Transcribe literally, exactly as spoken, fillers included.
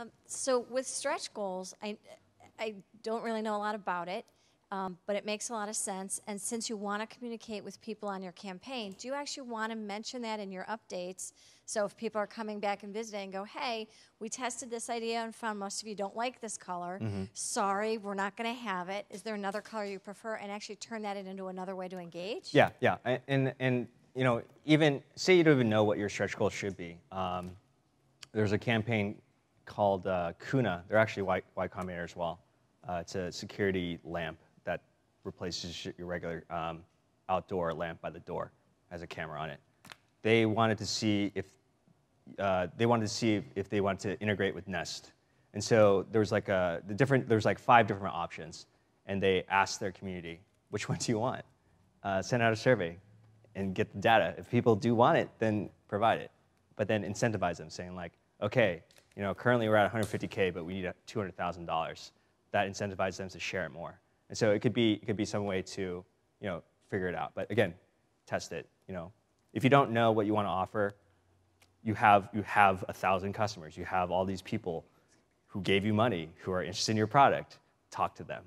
Um, so with stretch goals, I, I don't really know a lot about it, um, but it makes a lot of sense. And since you want to communicate with people on your campaign, do you actually want to mention that in your updates? So if people are coming back and visiting, go, hey, we tested this idea and found most of you don't like this color. Mm-hmm. Sorry, we're not going to have it. Is there another color you prefer? And actually turn that into another way to engage? Yeah, yeah. And, and you know, even say you don't even know what your stretch goal should be. Um, there's a campaign called uh, Kuna. They're actually Y, Y Combinator as well. Uh, it's a security lamp that replaces your regular um, outdoor lamp by the door, has a camera on it. They wanted to see if uh, they wanted to see if they wanted to integrate with Nest, and so there was like a the different there's like five different options, and they asked their community, which one do you want? Uh, send out a survey, and get the data. If people do want it, then provide it, but then incentivize them, saying like, okay, you know, currently we're at one hundred fifty K, but we need two hundred thousand dollars. That incentivizes them to share it more. And so it could be it could be some way to, you know, figure it out. But again, test it. You know, if you don't know what you want to offer, you have you have a thousand customers. You have all these people who gave you money, who are interested in your product. Talk to them.